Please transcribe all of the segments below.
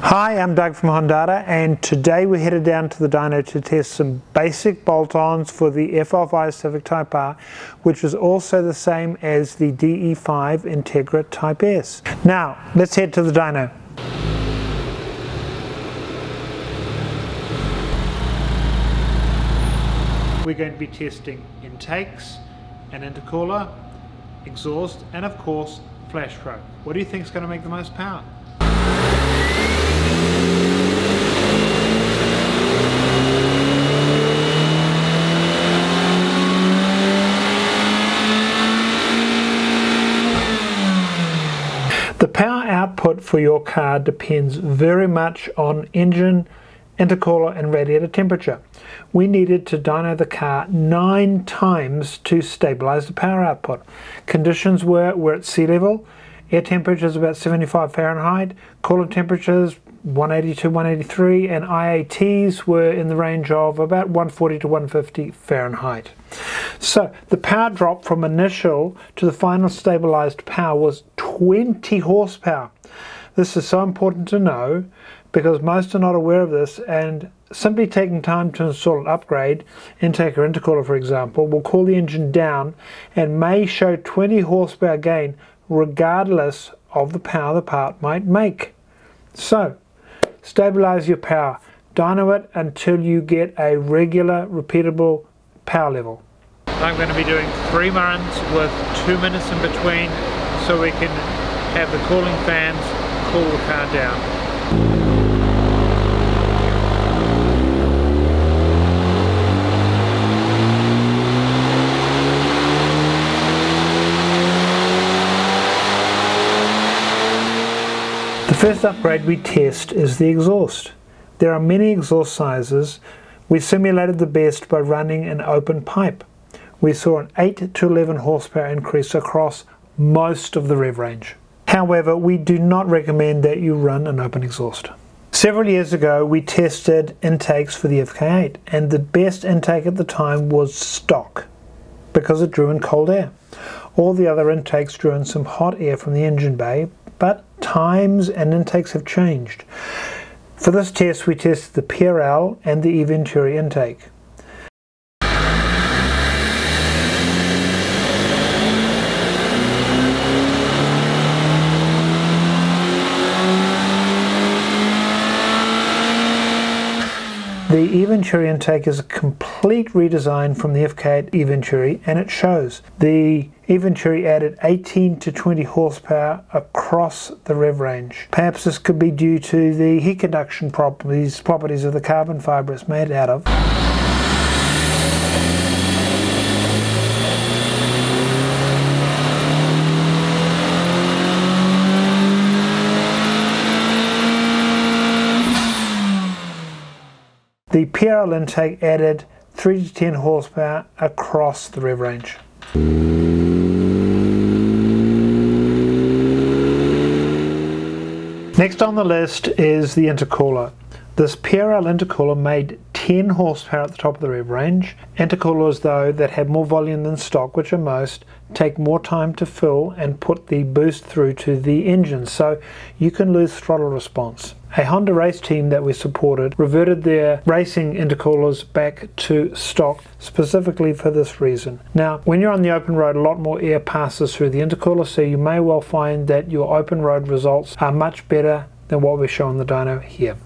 Hi, I'm Doug from Hondata, and today we're headed down to the dyno to test some basic bolt-ons for the FL5 Civic Type R, which is also the same as the DE5 Integra Type S. Now, let's head to the dyno. We're going to be testing intakes, an intercooler, exhaust, and of course, Flash Pro. What do you think is going to make the most power? The power output for your car depends very much on engine, intercooler and radiator temperature. We needed to dyno the car 9 times to stabilize the power output. Conditions were at sea level, air temperature is about 75 Fahrenheit, coolant temperatures 182, 183 and IATs were in the range of about 140 to 150 Fahrenheit. So the power drop from initial to the final stabilized power was 20 horsepower. This is so important to know because most are not aware of this, and simply taking time to install an upgrade, intake or intercooler for example, will cool the engine down and may show 20 horsepower gain regardless of the power the part might make. So stabilize your power, dyno it until you get a regular repeatable power level. I'm going to be doing 3 runs with 2 minutes in between so we can have the cooling fans cool the car down. The first upgrade we test is the exhaust. There are many exhaust sizes. We simulated the best by running an open pipe. We saw an 8 to 11 horsepower increase across most of the rev range. However, we do not recommend that you run an open exhaust. Several years ago, we tested intakes for the FK8, and the best intake at the time was stock because it drew in cold air. All the other intakes drew in some hot air from the engine bay, but times and intakes have changed. For this test, we tested the PRL and the Eventuri intake. The Eventuri intake is a complete redesign from the FK8 Eventuri, and it shows. The Eventuri added 18 to 20 horsepower across the rev range. Perhaps this could be due to the heat conduction properties of the carbon fiber it's made out of. The PRL intake added 3 to 10 horsepower across the rev range. Next on the list is the intercooler. This PRL intercooler made 10 horsepower at the top of the rev range. Intercoolers though that have more volume than stock, which are most, take more time to fill and put the boost through to the engine, so you can lose throttle response. A Honda race team that we supported reverted their racing intercoolers back to stock specifically for this reason. Now, when you're on the open road, a lot more air passes through the intercooler, so you may well find that your open road results are much better than what we show on the dyno here.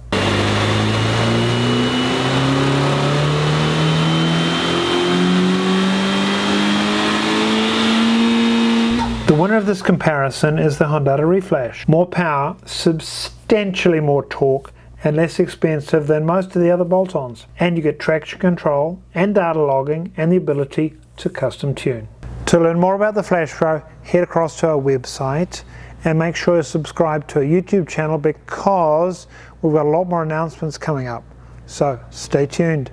The winner of this comparison is the Hondata Reflash. More power, substantially more torque, and less expensive than most of the other bolt-ons. And you get traction control and data logging and the ability to custom tune. To learn more about the Flash Pro, head across to our website and make sure you subscribe to our YouTube channel because we've got a lot more announcements coming up. So stay tuned.